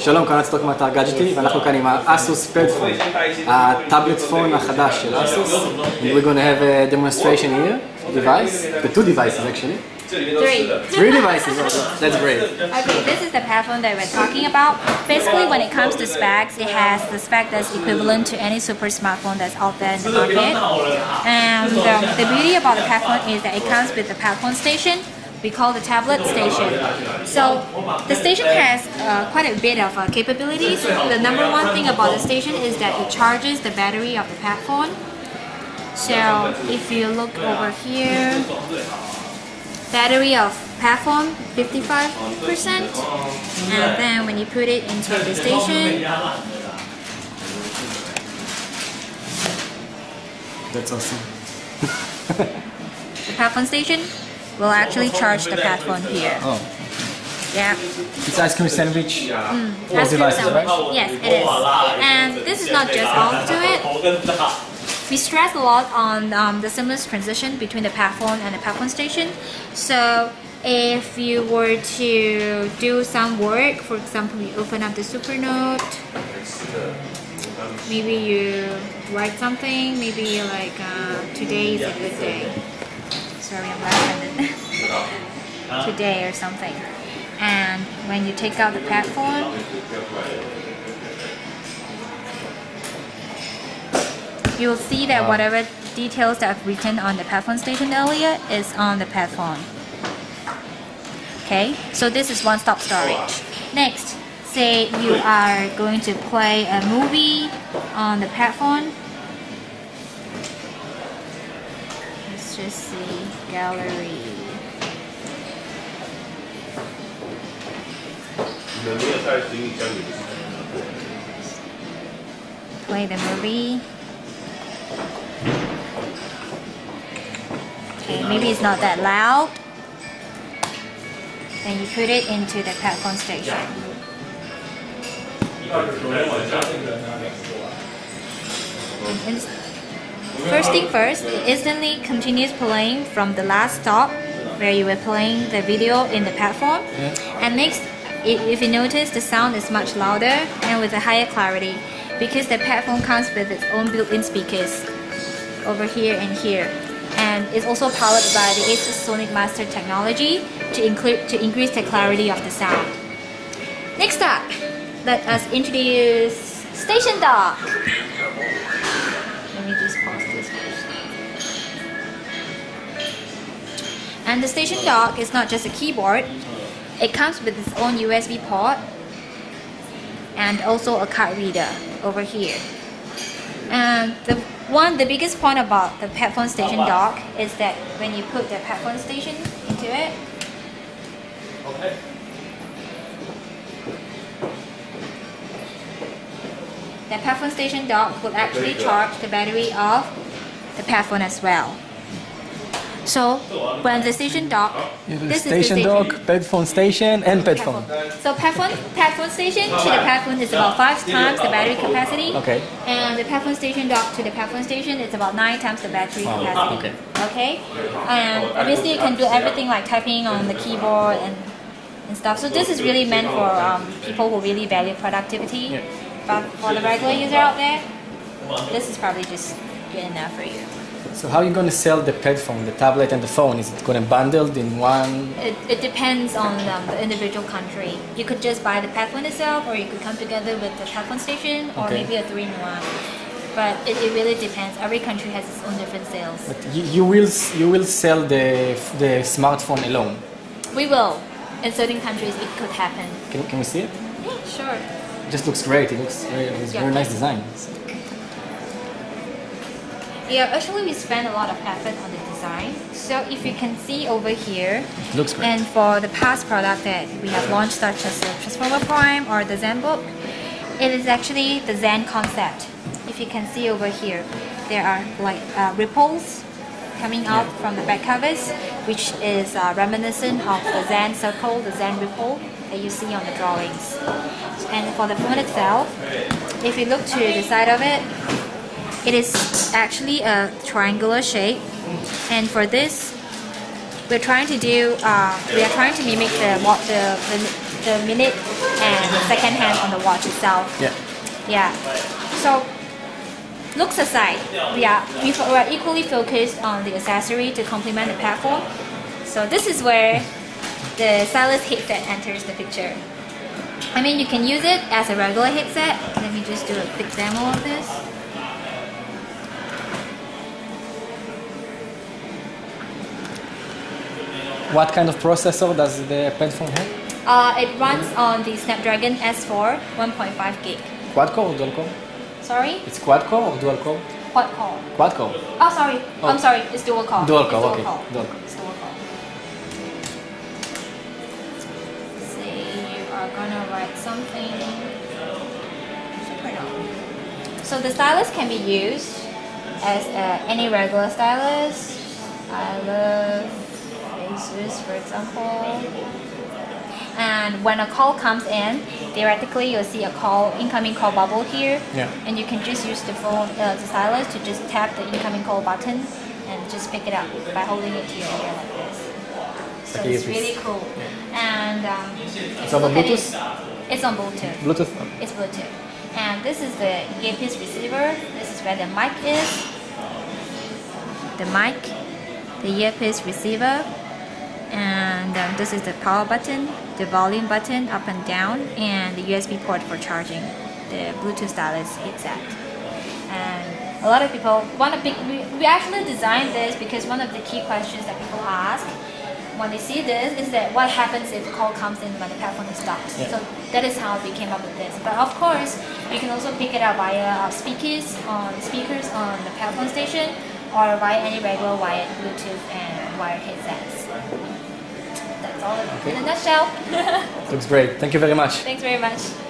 שלום, כאן הצטוק מאתר גאדג'טי, ואנחנו כאן עם ה-ASUS PadFone, הטאבלט פון החדש של ASUS. We're going to have a demonstration here, device, the two devices actually. Three devices, that's great. Okay, this is the PadFone that we're talking about. Basically, when it comes to specs, it has the spec that's equivalent to any super smartphone that's out there in the market. And the beauty about the PadFone is that it comes with the PadFone Station. We call the tablet station. So the station has quite a bit of capabilities. The number one thing about the station is that it charges the battery of the PadFone. So if you look over here, battery of PadFone 55%, and then when you put it into the station, that's awesome. The PadFone station will actually charge the PadFone here. Oh. Yeah. It's ice cream sandwich. Ice cream sandwich. Right? Yes, it is. And this is not just all to it. We stress a lot on the seamless transition between the PadFone and the PadFone Station. So if you were to do some work, for example, you open up the Supernote, maybe you write something, maybe you're like, today is a good day. Sorry, I'm laughing. Today or something. And when you take out the PadFone, you'll see that whatever details that I've written on the PadFone station earlier is on the PadFone. Okay, so this is one-stop storage. Next, say you are going to play a movie on the PadFone. Let's just see, gallery. Play the movie. Okay, maybe it's not that loud. Then you put it into the PadFone station. First thing first, it instantly continues playing from the last stop where you were playing the video in the PadFone. And next, if you notice, the sound is much louder and with a higher clarity, because the PadFone comes with its own built-in speakers over here and here, and it's also powered by the ASUS Sonic Master technology to increase the clarity of the sound. Next up, let us introduce Station Dock. Let me just pause this first. And the Station Dock is not just a keyboard; it comes with its own USB port and also a card reader over here. And the biggest point about the PadFone Station Dock is that when you put the PadFone Station into it, the PadFone Station Dock will actually charge the battery of the PadFone as well. So when the Station Dock, this is the Station Dock, PadFone Station, and PadFone. So PadFone Station to the PadFone is about 5 times the battery capacity. Okay. And the PadFone Station Dock to the PadFone Station is about 9 times the battery capacity. Okay. And obviously you can do everything like typing on the keyboard and stuff. So this is really meant for people who really value productivity. Yeah. But for the regular user out there, this is probably just good enough for you. So how are you going to sell the PadFone, the tablet and the phone? Is it going to bundled in one? It depends on the individual country. You could just buy the PadFone itself, or you could come together with the PadFone station, or maybe a 3-in-1. But it really depends. Every country has its own different sales. But you will sell the smartphone alone? We will. In certain countries it could happen. Can we see it? Yeah, sure. It just looks great. It looks very nice design. Yeah, actually we spend a lot of effort on the design. So if you can see over here, it looks great. And for the past product that we have launched, such as the Transformer Prime or the Zenbook, it is actually the Zen concept. If you can see over here, there are like ripples coming out from the back covers, which is reminiscent of the Zen circle, the Zen ripple that you see on the drawings. And for the phone itself, if you look to the side of it, it is actually a triangular shape, and for this we're trying to do, mimic the minute and the second hand on the watch itself. Yeah. Yeah. So looks aside, yeah, we are equally focused on the accessory to complement the platform. So this is where the stylus headset enters the picture. I mean, you can use it as a regular headset. Let me just do a quick demo of this. What kind of processor does the PadFone have? It runs on the Snapdragon S4 1.5 gig. Quad core or dual core? Sorry? It's quad core or dual core? Quad core. Quad core? Oh, sorry. Oh. I'm sorry. It's dual core. Dual core, okay. Dual core. It's dual core. Are gonna write something Supernote. So the stylus can be used as any regular stylus. I love ASUS, for example. And when a call comes in, theoretically you'll see a call, incoming call bubble here, yeah. And you can just use the phone, the stylus to just tap the incoming call button and just pick it up by holding it to your ear like this. So it's really cool. And it's on Bluetooth? It's on Bluetooth. Bluetooth? It's Bluetooth. And this is the earpiece receiver. This is where the mic is. The mic, the earpiece receiver. And this is the power button, the volume button up and down, and the USB port for charging the Bluetooth stylus headset. And a lot of people want to we actually designed this because one of the key questions that people ask when they see this is that what happens if a call comes in when the PadFone is stopped. Yeah. So that is how we came up with this. But of course, you can also pick it up via speakers on the PadFone station, or via any regular wired Bluetooth and wired headsets. That's all in a nutshell. Looks great. Thank you very much. Thanks very much.